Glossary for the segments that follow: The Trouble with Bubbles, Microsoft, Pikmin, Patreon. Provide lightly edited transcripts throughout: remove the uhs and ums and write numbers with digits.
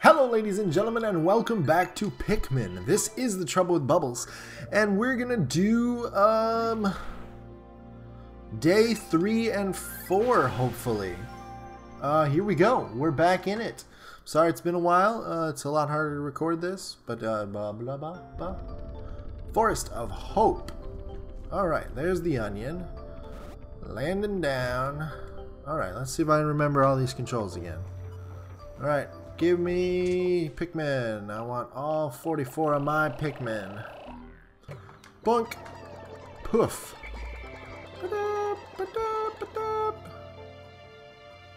Hello ladies and gentlemen, and welcome back to Pikmin. This is The Trouble with Bubbles, and we're gonna do day 3 and 4 hopefully. Here we go, we're back in it. Sorry it's been a while, it's a lot harder to record this, but blah blah blah blah. Forest of Hope. Alright, there's the onion. Landing down. Alright, let's see if I can remember all these controls again. Alright. Give me Pikmin. I want all 44 of my Pikmin. Bonk. Poof.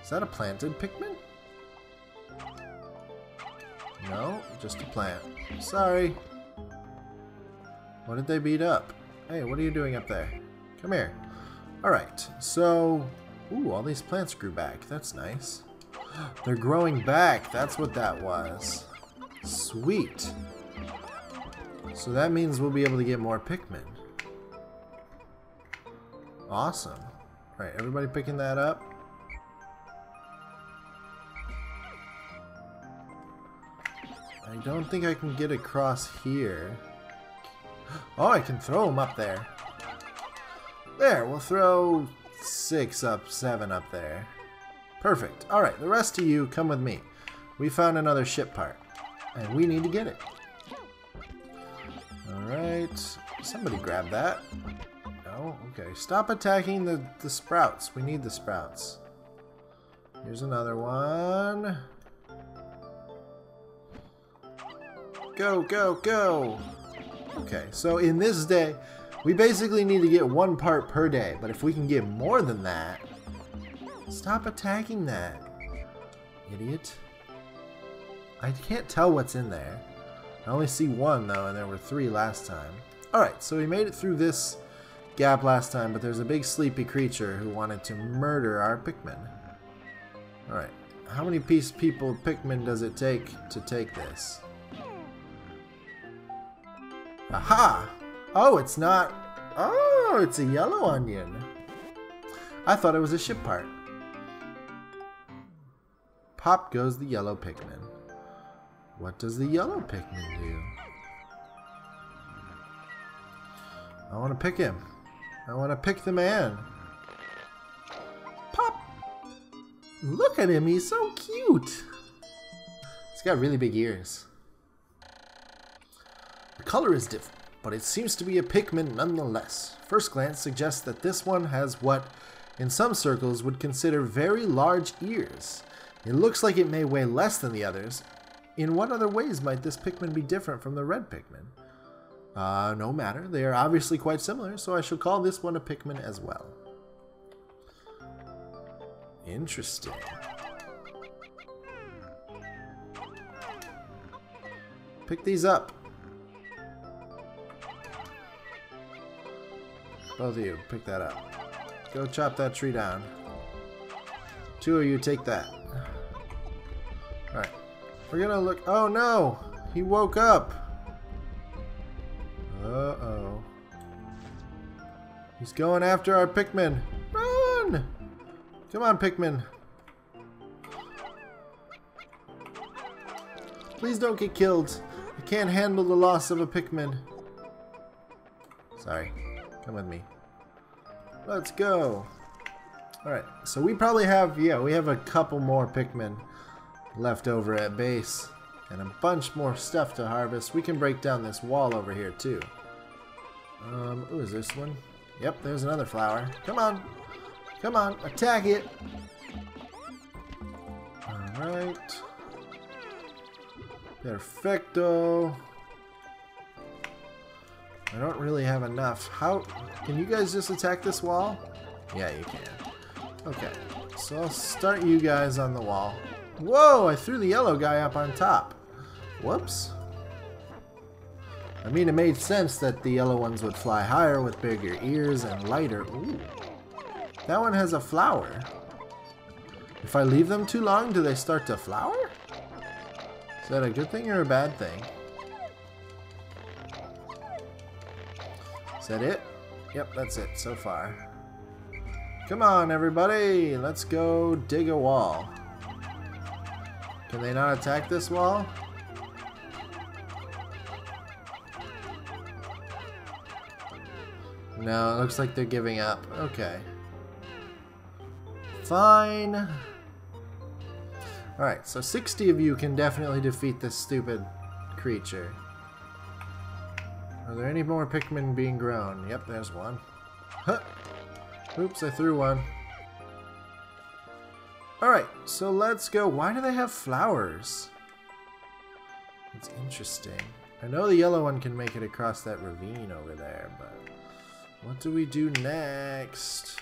Is that a planted Pikmin? No, just a plant. Sorry. What did they beat up? Hey, what are you doing up there? Come here. Alright, so... Ooh, all these plants grew back. That's nice. They're growing back. That's what that was. Sweet. So that means we'll be able to get more Pikmin. Awesome. Alright, everybody picking that up? I don't think I can get across here. Oh, I can throw them up there. There, we'll throw 6 up, 7 up there. Perfect. Alright, the rest of you, come with me. We found another ship part, and we need to get it. Alright. Somebody grab that. No? Okay. Stop attacking the sprouts. We need the sprouts. Here's another one. Go, go, go! Okay, so in this day, we basically need to get one part per day, but if we can get more than that... Stop attacking that, idiot. I can't tell what's in there. I only see one, though, and there were 3 last time. Alright, so we made it through this gap last time, but there's a big sleepy creature who wanted to murder our Pikmin. Alright, how many Pikmin does it take to take this? Aha! Oh, it's not... Oh, it's a yellow onion. I thought it was a ship part. Pop goes the yellow Pikmin. What does the yellow Pikmin do? I want to pick him. I want to pick the man. Pop! Look at him, he's so cute! He's got really big ears. The color is different, but it seems to be a Pikmin nonetheless. First glance suggests that this one has what, in some circles, would consider very large ears. It looks like it may weigh less than the others. In what other ways might this Pikmin be different from the red Pikmin? No matter. They are obviously quite similar, so I shall call this one a Pikmin as well. Interesting. Pick these up. Both of you, pick that up. Go chop that tree down. 2 of you, take that. Alright. We're gonna look... Oh no! He woke up! Uh-oh. He's going after our Pikmin. Run! Come on, Pikmin. Please don't get killed. I can't handle the loss of a Pikmin. Sorry. Come with me. Let's go. Alright, so we probably have, yeah, we have a couple more Pikmin left over at base. And a bunch more stuff to harvest. We can break down this wall over here, too. Ooh, is this one? Yep, there's another flower. Come on! Come on, attack it! Alright. Perfecto! I don't really have enough. How? Can you guys just attack this wall? Yeah, you can. Okay, so I'll start you guys on the wall. Whoa, I threw the yellow guy up on top. Whoops. I mean, it made sense that the yellow ones would fly higher with bigger ears and lighter. Ooh. That one has a flower. If I leave them too long, do they start to flower? Is that a good thing or a bad thing? Is that it? Yep, that's it so far. Come on, everybody! Let's go dig a wall. Can they not attack this wall? No, it looks like they're giving up. Okay. Fine. Alright, so 60 of you can definitely defeat this stupid creature. Are there any more Pikmin being grown? Yep, there's one. Huh. Oops, I threw one. Alright, so let's go. Why do they have flowers? It's interesting. I know the yellow one can make it across that ravine over there, but what do we do next?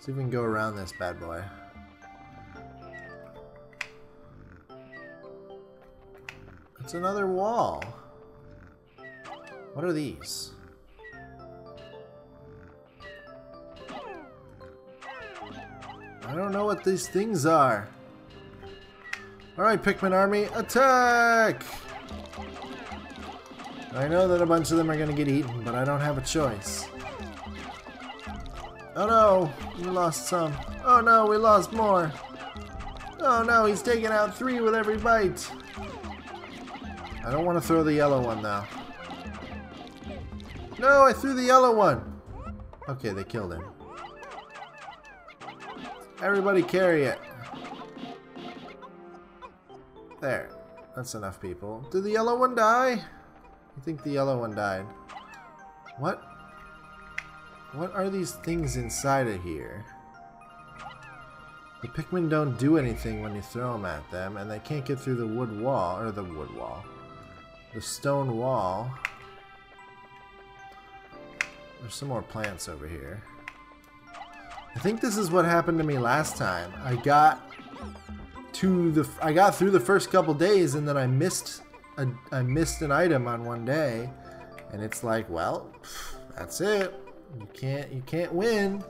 See if we can go around this bad boy. It's another wall. What are these? I don't know what these things are. Alright, Pikmin army, attack! I know that a bunch of them are gonna get eaten, but I don't have a choice. Oh no, we lost some. Oh no, we lost more. Oh no, he's taking out 3 with every bite. I don't want to throw the yellow one though. No, I threw the yellow one. Okay, they killed him. Everybody carry it. There, that's enough people. Did the yellow one die? I think the yellow one died. What? What are these things inside of here? The Pikmin don't do anything when you throw them at them, and they can't get through the wood wall, or the wood wall. The stone wall. There's some more plants over here. I think this is what happened to me last time. I got through the first couple days, and then I missed an item on one day, and it's like, well, that's it. You can't win.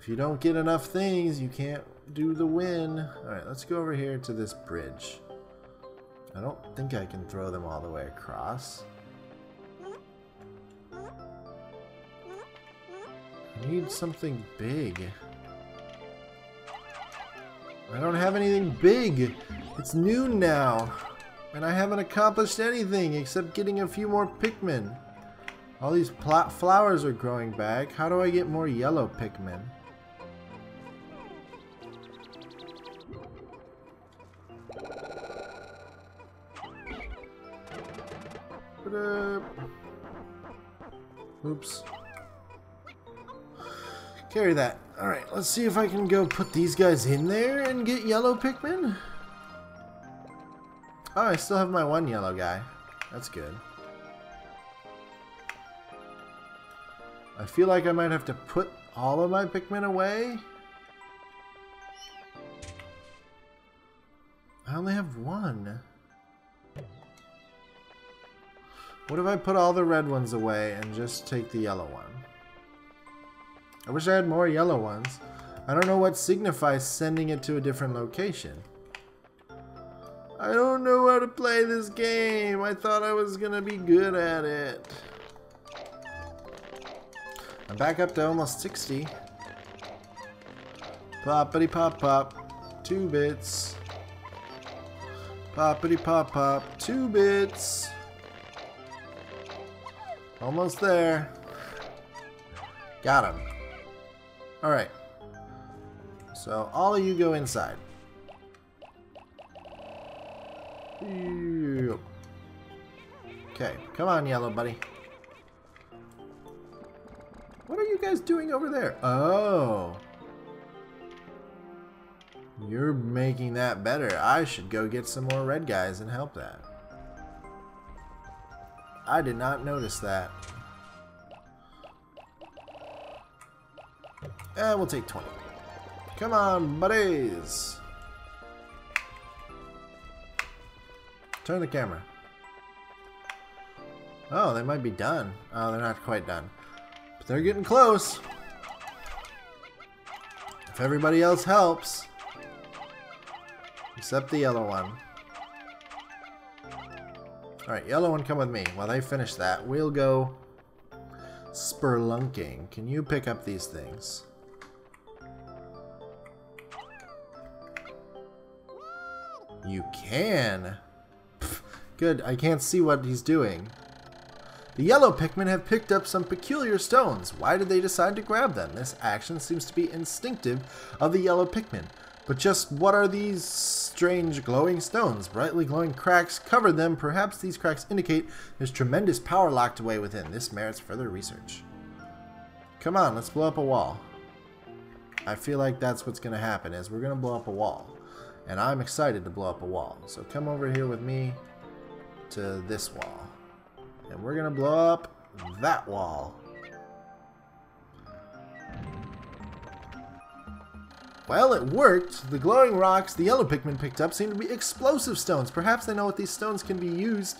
If you don't get enough things, you can't do the win. Alright, let's go over here to this bridge. I don't think I can throw them all the way across. I need something big. I don't have anything big. It's noon now. And I haven't accomplished anything except getting a few more Pikmin. All these flowers are growing back. How do I get more yellow Pikmin? Oops. Carry that. Alright, let's see if I can go put these guys in there and get yellow Pikmin. Oh, I still have my one yellow guy. That's good. I feel like I might have to put all of my Pikmin away. I only have one. What if I put all the red ones away and just take the yellow one? I wish I had more yellow ones. I don't know what signifies sending it to a different location. I don't know how to play this game. I thought I was gonna be good at it. I'm back up to almost 60. Poppity pop pop, 2 bits. Poppity pop pop, 2 bits. Almost there. Got him. Alright. So all of you go inside. Okay, come on, yellow buddy. What are you guys doing over there? Oh. You're making that better. I should go get some more red guys and help that. I did not notice that. And we'll take 20. Come on, buddies. Turn the camera. Oh, they might be done. Oh, they're not quite done. They're getting close. If everybody else helps, except the yellow one. Alright, yellow one, come with me. While they finish that, we'll go spelunking. Can you pick up these things? You can. Pfft, good, I can't see what he's doing. The yellow Pikmin have picked up some peculiar stones. Why did they decide to grab them? This action seems to be instinctive of the yellow Pikmin. But just what are these strange glowing stones? Brightly glowing cracks cover them. Perhaps these cracks indicate there's tremendous power locked away within. This merits further research. Come on, let's blow up a wall. I feel like that's what's going to happen, is we're going to blow up a wall. And I'm excited to blow up a wall. So come over here with me to this wall. And we're gonna blow up that wall. Well, it worked. The glowing rocks the yellow Pikmin picked up seem to be explosive stones. Perhaps they know what these stones can be used.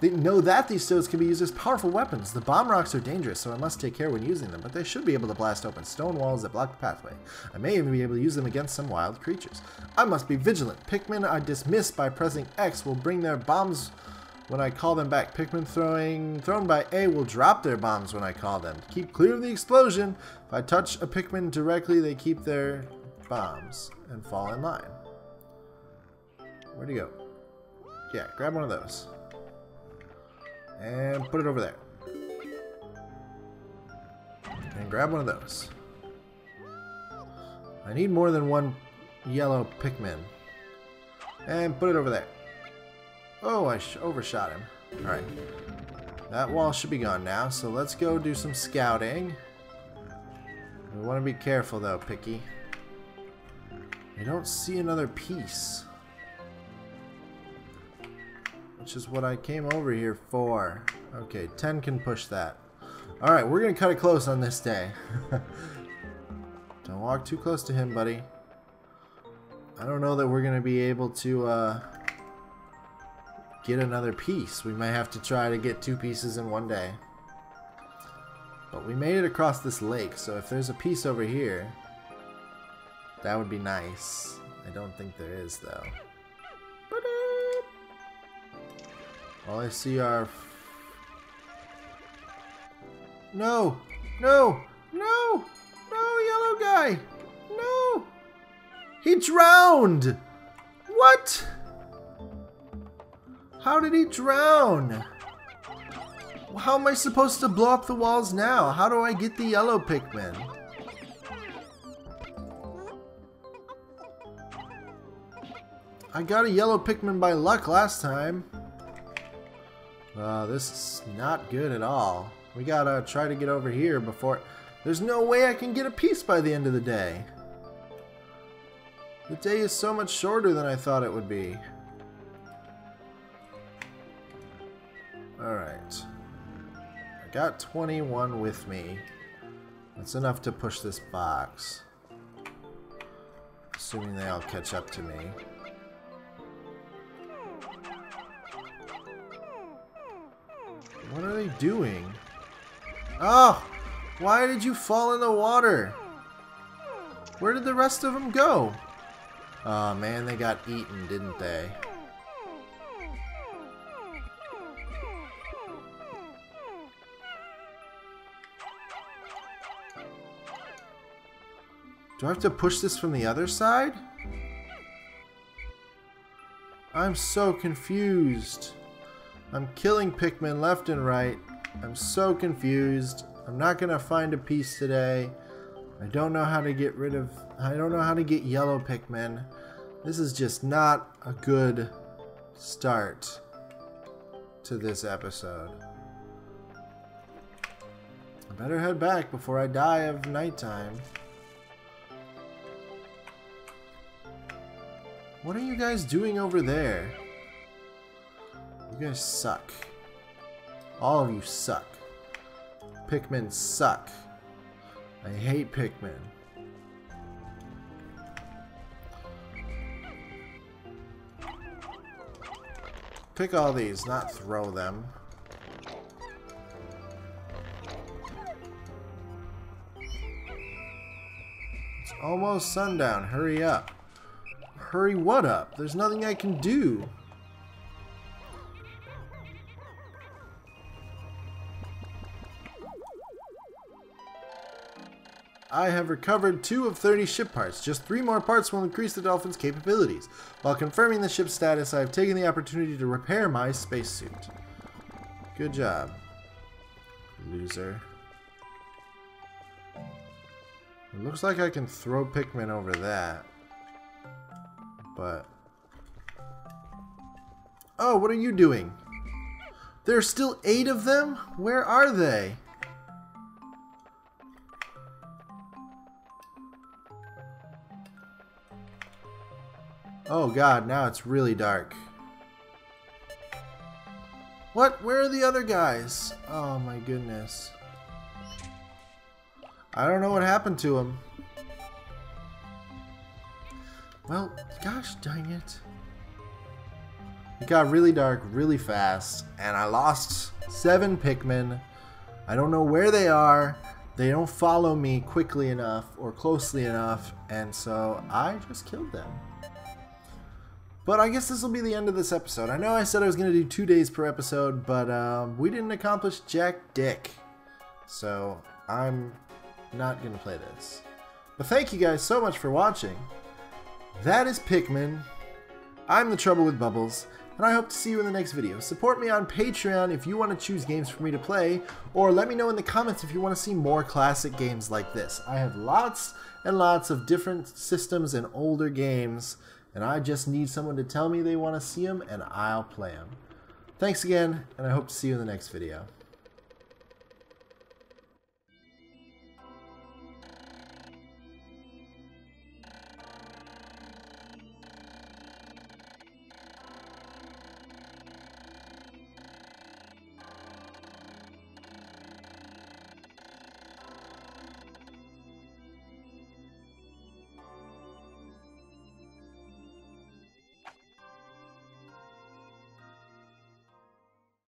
They know that these stones can be used as powerful weapons. The bomb rocks are dangerous, so I must take care when using them, but they should be able to blast open stone walls that block the pathway. I may even be able to use them against some wild creatures. I must be vigilant. Pikmin I dismiss by pressing X will bring their bombs when I call them back. Pikmin thrown by A will drop their bombs when I call them. Keep clear of the explosion. If I touch a Pikmin directly, they keep their bombs and fall in line. Where'd he go? Yeah, grab one of those. And put it over there. And grab one of those. I need more than one yellow Pikmin. And put it over there. Oh, I overshot him. Alright. That wall should be gone now, so let's go do some scouting. We want to be careful though, Picky. I don't see another piece. Which is what I came over here for. Okay, 10 can push that. Alright, we're going to cut it close on this day. Don't walk too close to him, buddy. I don't know that we're going to be able to... get another piece. We might have to try to get two pieces in one day. But we made it across this lake, so if there's a piece over here, that would be nice. I don't think there is, though. All I see are... No! No! No! No, yellow guy! No! He drowned! What?! How did he drown? How am I supposed to blow up the walls now? How do I get the yellow Pikmin? I got a yellow Pikmin by luck last time. This is not good at all. We gotta try to get over here before... There's no way I can get a piece by the end of the day. The day is so much shorter than I thought it would be. Alright, I got 21 with me. That's enough to push this box. Assuming they all catch up to me. What are they doing? Oh! Why did you fall in the water? Where did the rest of them go? Oh man, they got eaten, didn't they? Do I have to push this from the other side? I'm so confused. I'm killing Pikmin left and right. I'm so confused. I'm not gonna find a piece today. I don't know how to get rid of... I don't know how to get yellow Pikmin. This is just not a good start to this episode. I better head back before I die of nighttime. What are you guys doing over there? You guys suck. All of you suck. Pikmin suck. I hate Pikmin. Pick all these, not throw them. It's almost sundown. Hurry up. Hurry what up? There's nothing I can do. I have recovered 2 of 30 ship parts. Just 3 more parts will increase the Dolphin's capabilities. While confirming the ship's status, I have taken the opportunity to repair my spacesuit. Good job, loser. It looks like I can throw Pikmin over that. But... oh, what are you doing? There are still 8 of them? Where are they? Oh god, now it's really dark. What? Where are the other guys? Oh my goodness. I don't know what happened to them. Well, gosh dang it. It got really dark really fast, and I lost 7 Pikmin. I don't know where they are. They don't follow me quickly enough or closely enough, and so I just killed them. But I guess this will be the end of this episode. I know I said I was going to do 2 days per episode, but we didn't accomplish jack dick. So I'm not going to play this. But thank you guys so much for watching. That is Pikmin. I'm The Trouble with Bubbles, and I hope to see you in the next video. Support me on Patreon if you want to choose games for me to play, or let me know in the comments if you want to see more classic games like this. I have lots and lots of different systems and older games, and I just need someone to tell me they want to see them, and I'll play them. Thanks again, and I hope to see you in the next video.